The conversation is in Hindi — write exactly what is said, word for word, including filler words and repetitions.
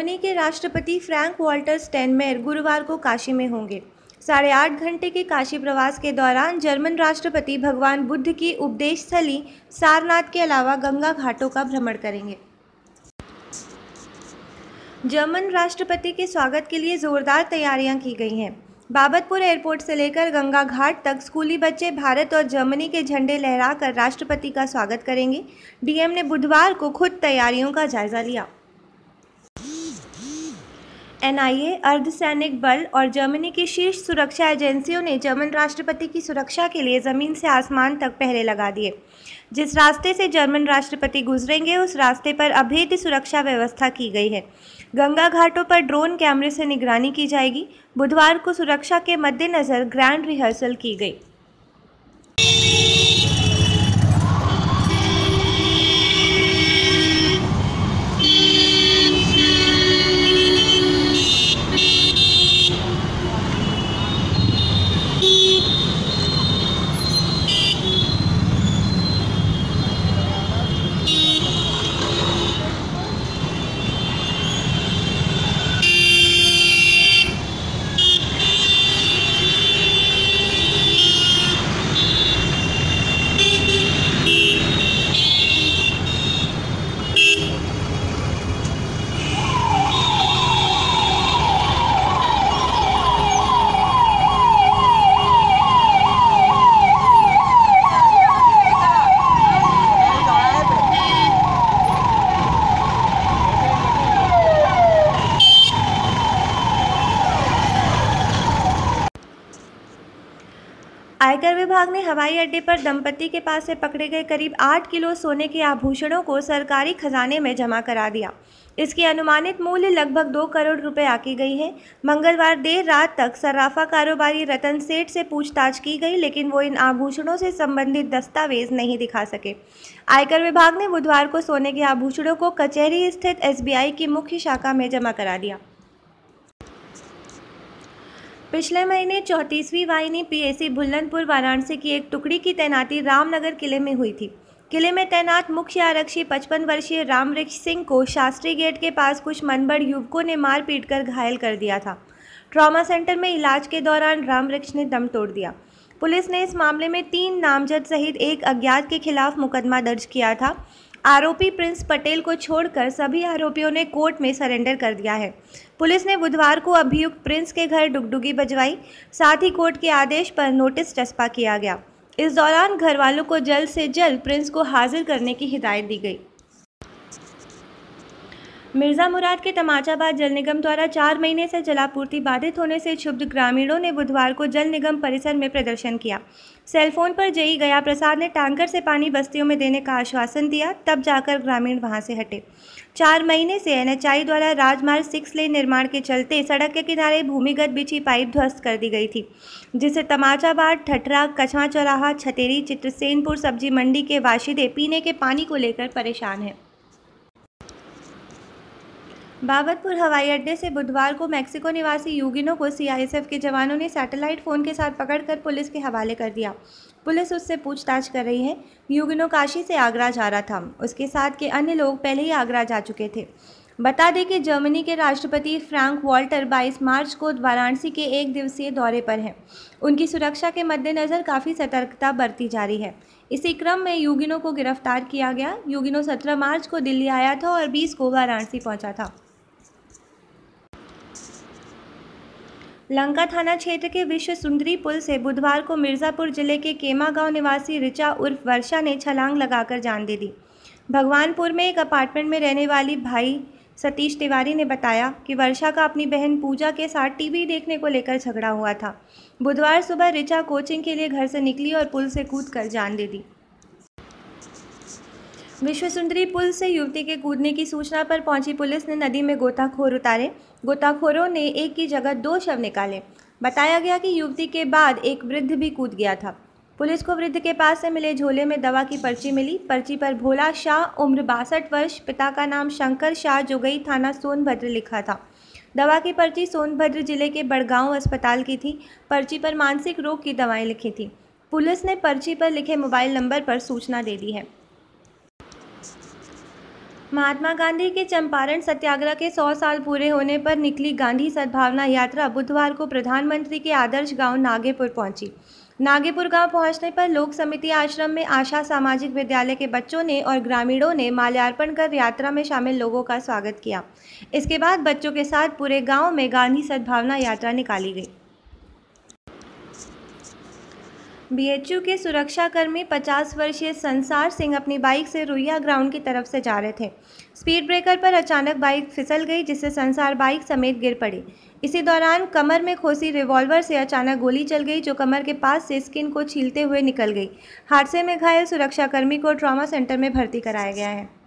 जर्मनी के राष्ट्रपति फ्रैंक-वाल्टर श्टाइनमायर गुरुवार को काशी में होंगे। साढ़े आठ घंटे के काशी प्रवास के दौरान जर्मन राष्ट्रपति भगवान बुद्ध की उपदेश स्थली सारनाथ के अलावा गंगा घाटों का भ्रमण करेंगे। जर्मन राष्ट्रपति के स्वागत के लिए ज़ोरदार तैयारियां की गई हैं। बाबतपुर एयरपोर्ट से लेकर गंगा घाट तक स्कूली बच्चे भारत और जर्मनी के झंडे लहराकर राष्ट्रपति का स्वागत करेंगे। डीएम ने बुधवार को खुद तैयारियों का जायजा लिया। एनआईए, अर्धसैनिक बल और जर्मनी की शीर्ष सुरक्षा एजेंसियों ने जर्मन राष्ट्रपति की सुरक्षा के लिए ज़मीन से आसमान तक पहरे लगा दिए। जिस रास्ते से जर्मन राष्ट्रपति गुजरेंगे उस रास्ते पर अभेद्य सुरक्षा व्यवस्था की गई है। गंगा घाटों पर ड्रोन कैमरे से निगरानी की जाएगी। बुधवार को सुरक्षा के मद्देनज़र ग्रैंड रिहर्सल की गई। आयकर विभाग ने हवाई अड्डे पर दंपति के पास से पकड़े गए करीब आठ किलो सोने के आभूषणों को सरकारी खजाने में जमा करा दिया। इसकी अनुमानित मूल्य लगभग दो करोड़ रुपए आकी गई है। मंगलवार देर रात तक सर्राफा कारोबारी रतन सेठ से पूछताछ की गई, लेकिन वो इन आभूषणों से संबंधित दस्तावेज नहीं दिखा सके। आयकर विभाग ने बुधवार को सोने के आभूषणों को कचहरी स्थित एसबीआई की मुख्य शाखा में जमा करा दिया। पिछले महीने चौंतीसवीं वाहिनी पीएसी भुल्लनपुर वाराणसी की एक टुकड़ी की तैनाती रामनगर किले में हुई थी। किले में तैनात मुख्य आरक्षी पचपन वर्षीय राम वृक्ष सिंह को शास्त्री गेट के पास कुछ मनबड़ युवकों ने मार पीट कर घायल कर दिया था। ट्रॉमा सेंटर में इलाज के दौरान राम वृक्ष ने दम तोड़ दिया। पुलिस ने इस मामले में तीन नामजद सहित एक अज्ञात के खिलाफ मुकदमा दर्ज किया था। आरोपी प्रिंस पटेल को छोड़कर सभी आरोपियों ने कोर्ट में सरेंडर कर दिया है। पुलिस ने बुधवार को अभियुक्त प्रिंस के घर डुगडुगी बजवाई, साथ ही कोर्ट के आदेश पर नोटिस चस्पा किया गया। इस दौरान घर वालों को जल्द से जल्द प्रिंस को हाजिर करने की हिदायत दी गई। मिर्जा मुराद के तमाचाबाद जल निगम द्वारा चार महीने से जलापूर्ति बाधित होने से क्षुब्ध ग्रामीणों ने बुधवार को जल निगम परिसर में प्रदर्शन किया। सेलफोन पर जई गया प्रसाद ने टैंकर से पानी बस्तियों में देने का आश्वासन दिया, तब जाकर ग्रामीण वहां से हटे। चार महीने से एनएचआई द्वारा राजमार्ग सिक्स लेन निर्माण के चलते सड़क के किनारे भूमिगत बिछी पाइप ध्वस्त कर दी गई थी, जिससे तमाचाबाद, ठटरा, कछवा चौराहा, छतेरी, चित्रसेनपुर सब्जी मंडी के वाशिंदे पीने के पानी को लेकर परेशान हैं। बाबतपुर हवाई अड्डे से बुधवार को मैक्सिको निवासी यूगिनो को सीआईएसएफ के जवानों ने सैटेलाइट फ़ोन के साथ पकड़कर पुलिस के हवाले कर दिया। पुलिस उससे पूछताछ कर रही है। यूगिनो काशी से आगरा जा रहा था। उसके साथ के अन्य लोग पहले ही आगरा जा चुके थे। बता दें कि जर्मनी के राष्ट्रपति फ्रैंक-वाल्टर बाईस मार्च को वाराणसी के एक दिवसीय दौरे पर हैं। उनकी सुरक्षा के मद्देनज़र काफ़ी सतर्कता बरती जा रही है। इसी क्रम में यूगिनो को गिरफ्तार किया गया। यूगिनो सत्रह मार्च को दिल्ली आया था और बीस को वाराणसी पहुंचा था। लंका थाना क्षेत्र के विश्वसुंदरी पुल से बुधवार को मिर्जापुर जिले के केमा गांव निवासी ऋचा उर्फ वर्षा ने छलांग लगाकर जान दे दी। भगवानपुर में एक अपार्टमेंट में रहने वाली भाई सतीश तिवारी ने बताया कि वर्षा का अपनी बहन पूजा के साथ टीवी देखने को लेकर झगड़ा हुआ था। बुधवार सुबह ऋचा कोचिंग के लिए घर से निकली और पुल से कूदकर जान दे दी। विश्वसुंदरी पुल से युवती के कूदने की सूचना पर पहुंची पुलिस ने नदी में गोताखोर उतारे। गोताखोरों ने एक की जगह दो शव निकाले। बताया गया कि युवती के बाद एक वृद्ध भी कूद गया था। पुलिस को वृद्ध के पास से मिले झोले में दवा की पर्ची मिली। पर्ची पर भोला शाह उम्र बासठ वर्ष, पिता का नाम शंकर शाह, जोगई, थाना सोनभद्र लिखा था। दवा की पर्ची सोनभद्र जिले के बड़गांव अस्पताल की थी। पर्ची पर मानसिक रोग की दवाएं लिखी थी। पुलिस ने पर्ची पर लिखे मोबाइल नंबर पर सूचना दे दी है। महात्मा गांधी के चंपारण सत्याग्रह के सौ साल पूरे होने पर निकली गांधी सद्भावना यात्रा बुधवार को प्रधानमंत्री के आदर्श गांव नागेपुर पहुंची। नागेपुर गांव पहुंचने पर लोक समिति आश्रम में आशा सामाजिक विद्यालय के बच्चों ने और ग्रामीणों ने माल्यार्पण कर यात्रा में शामिल लोगों का स्वागत किया। इसके बाद बच्चों के साथ पूरे गाँव में गांधी सद्भावना यात्रा निकाली गई। बीएचयू के सुरक्षाकर्मी पचास वर्षीय संसार सिंह अपनी बाइक से रुईया ग्राउंड की तरफ से जा रहे थे। स्पीड ब्रेकर पर अचानक बाइक फिसल गई, जिससे संसार बाइक समेत गिर पड़े। इसी दौरान कमर में खोसी रिवॉल्वर से अचानक गोली चल गई, जो कमर के पास से स्किन को छीलते हुए निकल गई। हादसे में घायल सुरक्षाकर्मी को ट्रॉमा सेंटर में भर्ती कराया गया है।